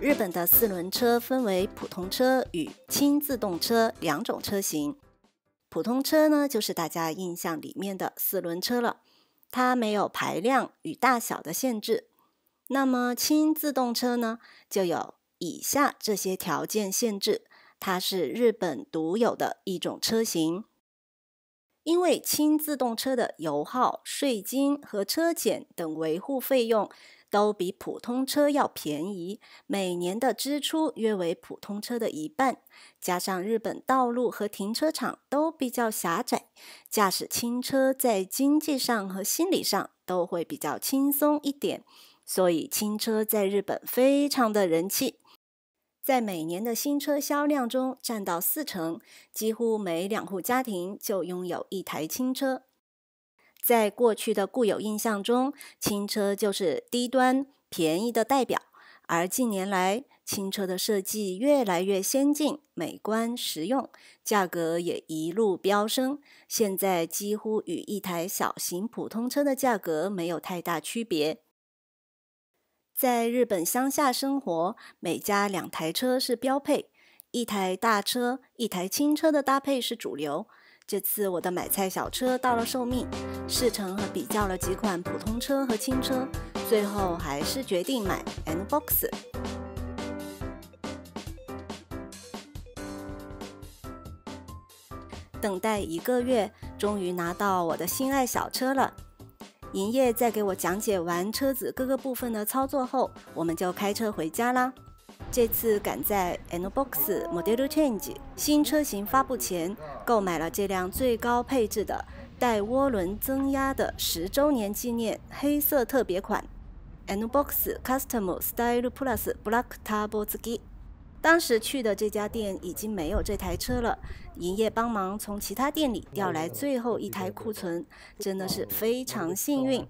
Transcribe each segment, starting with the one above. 日本的四轮车分为普通车与轻自动车两种车型。普通车呢，就是大家印象里面的四轮车了，它没有排量与大小的限制。那么轻自动车呢，就有以下这些条件限制，它是日本独有的一种车型。 因为轻自动车的油耗、税金和车检等维护费用都比普通车要便宜，每年的支出约为普通车的一半。加上日本道路和停车场都比较狭窄，驾驶轻车在经济上和心理上都会比较轻松一点，所以轻车在日本非常的人气。 在每年的新车销量中占到40%，几乎每2户家庭就拥有1台轻车。在过去的固有印象中，轻车就是低端、便宜的代表。而近年来，轻车的设计越来越先进、美观、实用，价格也一路飙升。现在几乎与1台小型普通车的价格没有太大区别。 在日本乡下生活，每家2台车是标配，1台大车，1台轻车的搭配是主流。这次我的买菜小车到了寿命，试乘和比较了几款普通车和轻车，最后还是决定买 N-Box。等待1个月，终于拿到我的心爱小车了。 营业在给我讲解完车子各个部分的操作后，我们就开车回家啦。这次赶在 N-Box Model Change 新车型发布前，购买了这辆最高配置的带涡轮增压的10周年纪念黑色特别款 N-Box Custom Style Plus Black Turbo Ski。 当时去的这家店已经没有这台车了，营业帮忙从其他店里调来最后1台库存，真的是非常幸运。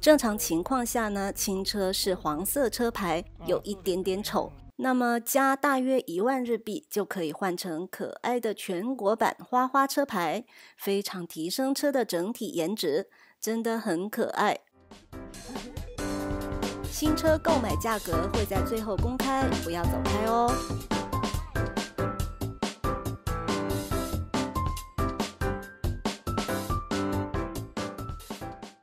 正常情况下呢，轻车是黄色车牌，有一点点丑，那么加大约1万日币就可以换成可爱的全国版花花车牌，非常提升车的整体颜值，真的很可爱。 新车购买价格会在最后公开，不要走开哦。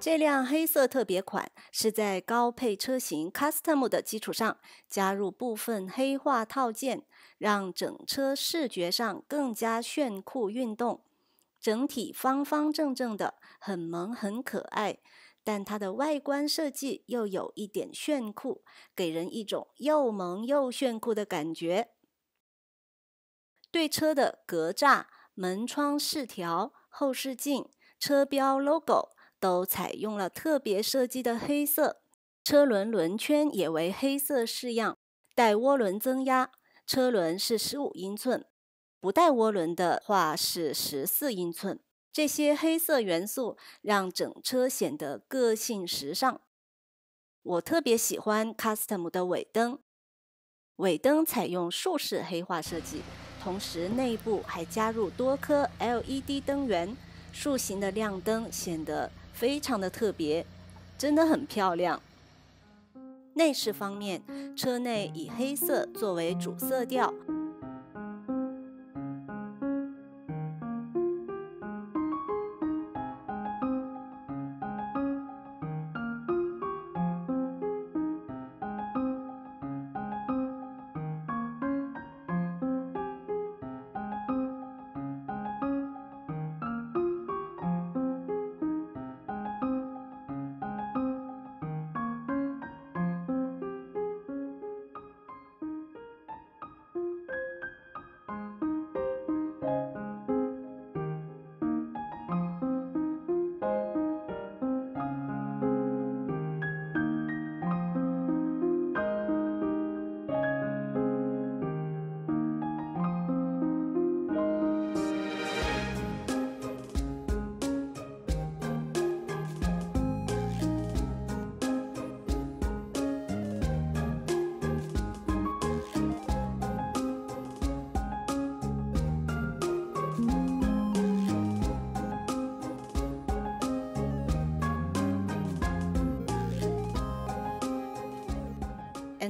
这辆黑色特别款是在高配车型 Custom 的基础上，加入部分黑化套件，让整车视觉上更加炫酷运动。整体方方正正的，很萌很可爱。 但它的外观设计又有一点炫酷，给人一种又萌又炫酷的感觉。对车的格栅、门窗饰条、后视镜、车标 logo 都采用了特别设计的黑色，车轮轮圈也为黑色式样，带涡轮增压，车轮是15英寸，不带涡轮的话是14英寸。 这些黑色元素让整车显得个性时尚。我特别喜欢 Custom 的尾灯，尾灯采用竖式黑化设计，同时内部还加入多颗 LED 灯源，竖形的亮灯显得非常的特别，真的很漂亮。内饰方面，车内以黑色作为主色调。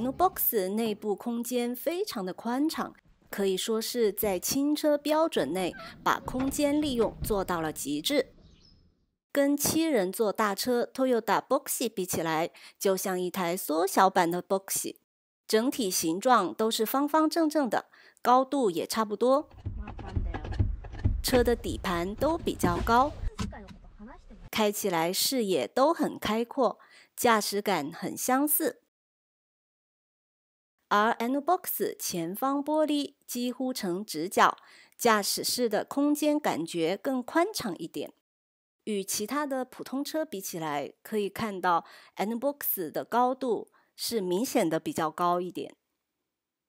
N-Box 内部空间非常的宽敞，可以说是在轻车标准内把空间利用做到了极致。跟7人座大车 Toyota Voxy 比起来，就像一台缩小版的 Voxy， 整体形状都是方方正正的，高度也差不多。车的底盘都比较高，开起来视野都很开阔，驾驶感很相似。 而 N-Box 前方玻璃几乎呈直角，驾驶室的空间感觉更宽敞一点。与其他的普通车比起来，可以看到 N-Box 的高度是明显的比较高一点，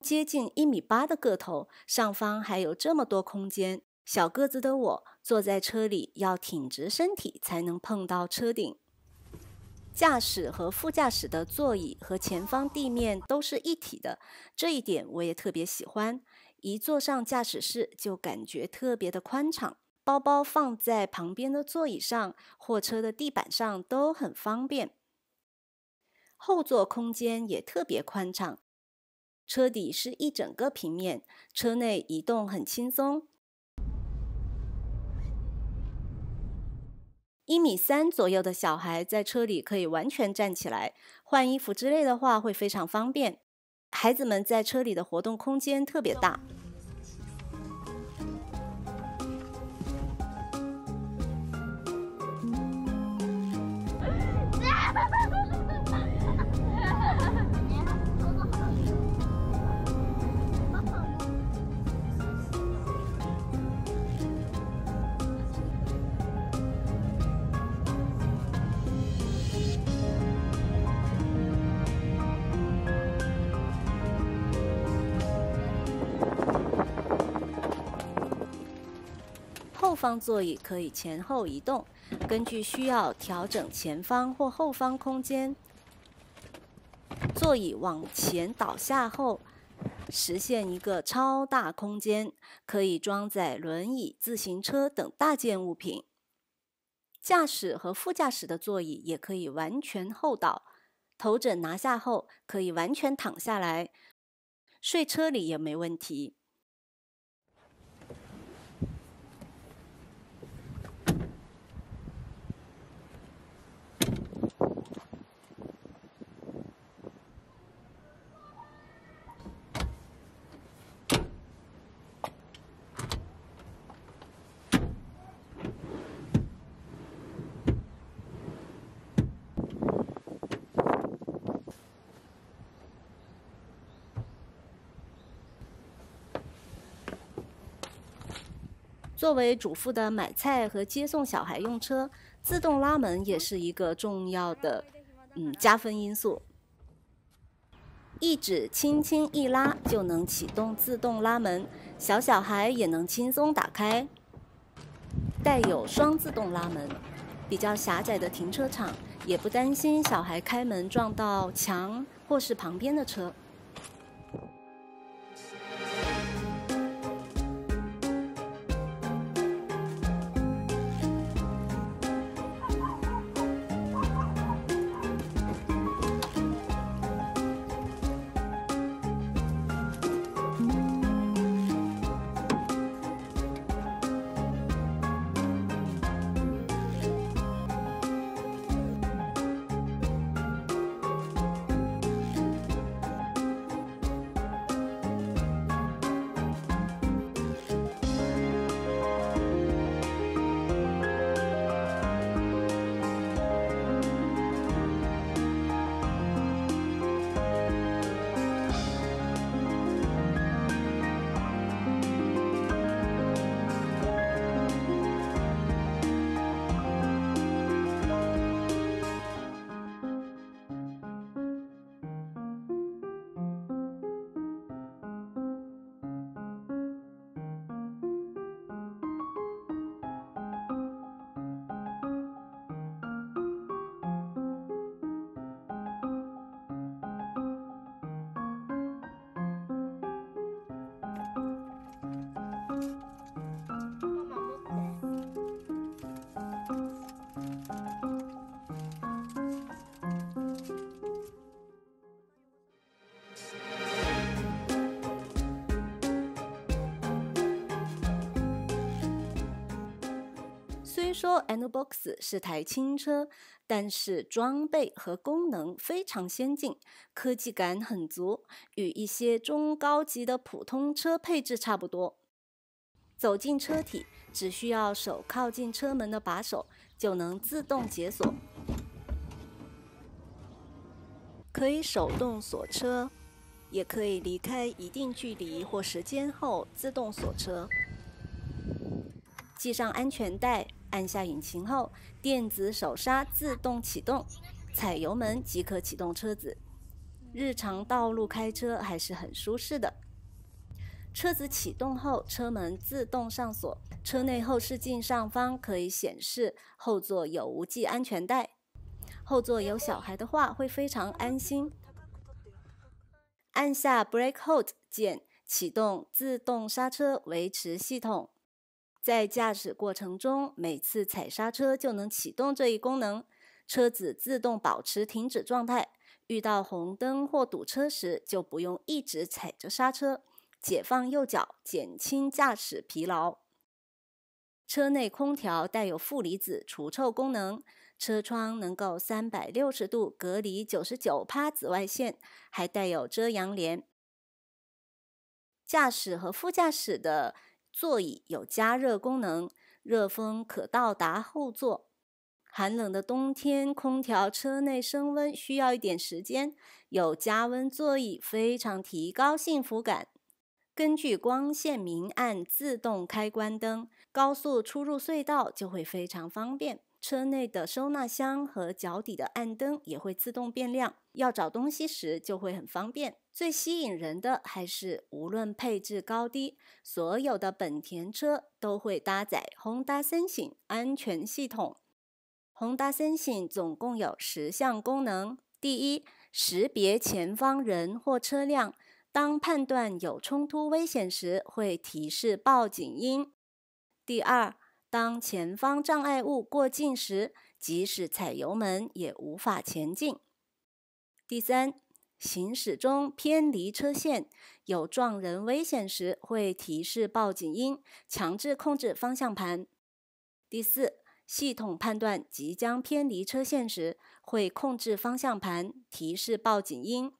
接近1.8米的个头，上方还有这么多空间。小个子的我坐在车里要挺直身体才能碰到车顶。 驾驶和副驾驶的座椅和前方地面都是一体的，这一点我也特别喜欢。一坐上驾驶室就感觉特别的宽敞，包包放在旁边的座椅上或车的地板上都很方便。后座空间也特别宽敞，车底是一整个平面，车内移动很轻松。 1.3米左右的小孩在车里可以完全站起来，换衣服之类的话会非常方便。孩子们在车里的活动空间特别大。后方座椅可以前后移动，根据需要调整前方或后方空间。座椅往前倒下后，实现一个超大空间，可以装载轮椅、自行车等大件物品。驾驶和副驾驶的座椅也可以完全后倒，头枕拿下后可以完全躺下来，睡车里也没问题。 作为主妇的买菜和接送小孩用车，自动拉门也是一个重要的加分因素。一指轻轻一拉就能启动自动拉门，小小孩也能轻松打开。带有双自动拉门，比较狭窄的停车场也不担心小孩开门撞到墙或是旁边的车。虽说 N-Box 是台轻车，但是装备和功能非常先进，科技感很足，与一些中高级的普通车配置差不多。走进车体，只需要手靠近车门的把手，就能自动解锁，可以手动锁车，也可以离开一定距离或时间后自动锁车。 系上安全带，按下引擎后，电子手刹自动启动，踩油门即可启动车子。日常道路开车还是很舒适的。车子启动后，车门自动上锁，车内后视镜上方可以显示后座有无系安全带。后座有小孩的话会非常安心。按下 Brake Hold 键，启动自动刹车维持系统。 在驾驶过程中，每次踩刹车就能启动这一功能，车子自动保持停止状态。遇到红灯或堵车时，就不用一直踩着刹车，解放右脚，减轻驾驶疲劳。车内空调带有负离子除臭功能，车窗能够360度隔离 99% 紫外线，还带有遮阳帘。驾驶和副驾驶的 座椅有加热功能，热风可到达后座。寒冷的冬天，空调车内升温需要一点时间，有加温座椅非常提高幸福感。根据光线明暗自动开关灯，高速出入隧道就会非常方便。车内的收纳箱和脚底的暗灯也会自动变亮，要找东西时就会很方便。 最吸引人的还是，无论配置高低，所有的本田车都会搭载 Honda Sensing 安全系统。Honda Sensing 总共有10项功能：第一，识别前方人或车辆，当判断有冲突危险时，会提示报警音；第二，当前方障碍物过近时，即使踩油门也无法前进；第三， 行驶中偏离车线，有撞人危险时会提示报警音，强制控制方向盘。第四，系统判断即将偏离车线时，会控制方向盘，提示报警音。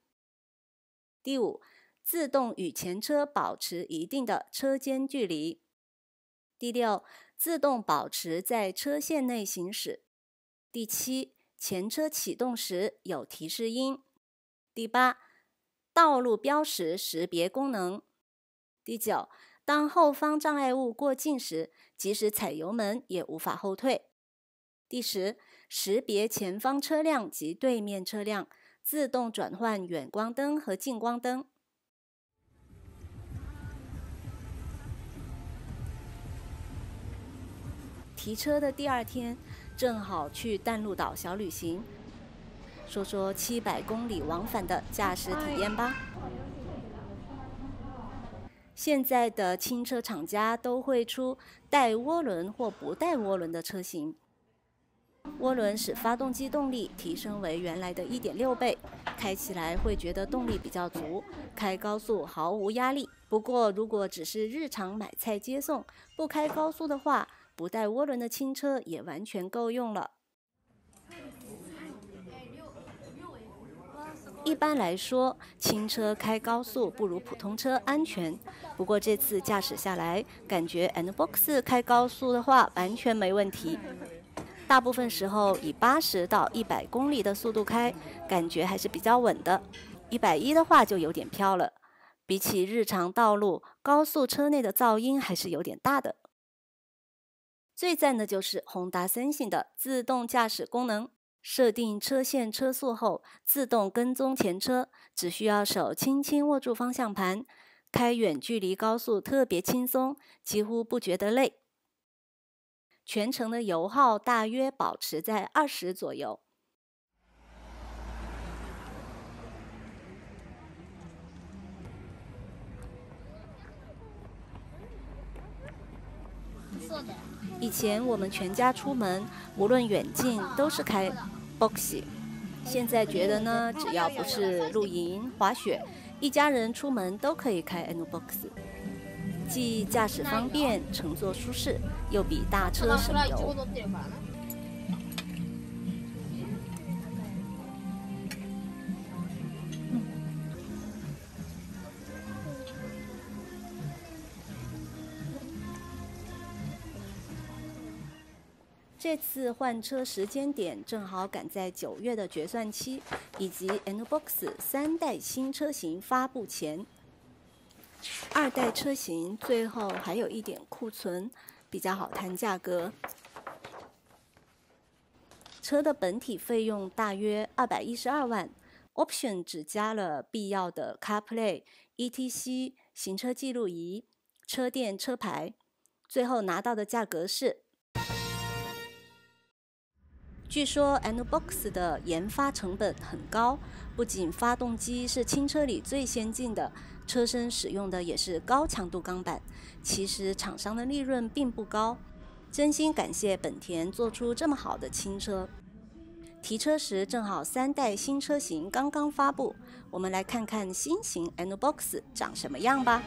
第五，自动与前车保持一定的车间距离。第六，自动保持在车线内行驶。第七，前车启动时有提示音。 第八，道路标识识别功能。第九，当后方障碍物过近时，即使踩油门也无法后退。第十，识别前方车辆及对面车辆，自动转换远光灯和近光灯。提车的第二天，正好去淡路岛小旅行。 说说700公里往返的驾驶体验吧。现在的轻车厂家都会出带涡轮或不带涡轮的车型。涡轮使发动机动力提升为原来的 1.6 倍，开起来会觉得动力比较足，开高速毫无压力。不过，如果只是日常买菜接送，不开高速的话，不带涡轮的轻车也完全够用了。 一般来说，轻车开高速不如普通车安全。不过这次驾驶下来，感觉 N-Box 开高速的话完全没问题。大部分时候以80到100公里的速度开，感觉还是比较稳的。110的话就有点飘了。比起日常道路，高速车内的噪音还是有点大的。最赞的就是 Honda Sensing 的自动驾驶功能。 设定车线车速后，自动跟踪前车，只需要手轻轻握住方向盘，开远距离高速特别轻松，几乎不觉得累。全程的油耗大约保持在20左右。以前我们全家出门，无论远近都是开 Voxy。现在觉得呢，只要不是露营、滑雪，一家人出门都可以开 N-Box。既驾驶方便、乘坐舒适，又比大车省油。这次换车时间点正好赶在9月的决算期以及 N-Box 3代新车型发布前。2代车型最后还有一点库存，比较好谈价格。车的本体费用大约212万 ，Option 只加了必要的 CarPlay、ETC、行车记录仪、车店车牌，最后拿到的价格是。 据说 N-Box 的研发成本很高，不仅发动机是轻车里最先进的，车身使用的也是高强度钢板。其实厂商的利润并不高，真心感谢本田做出这么好的轻车。提车时正好3代新车型刚刚发布，我们来看看新型 N-Box 长什么样吧。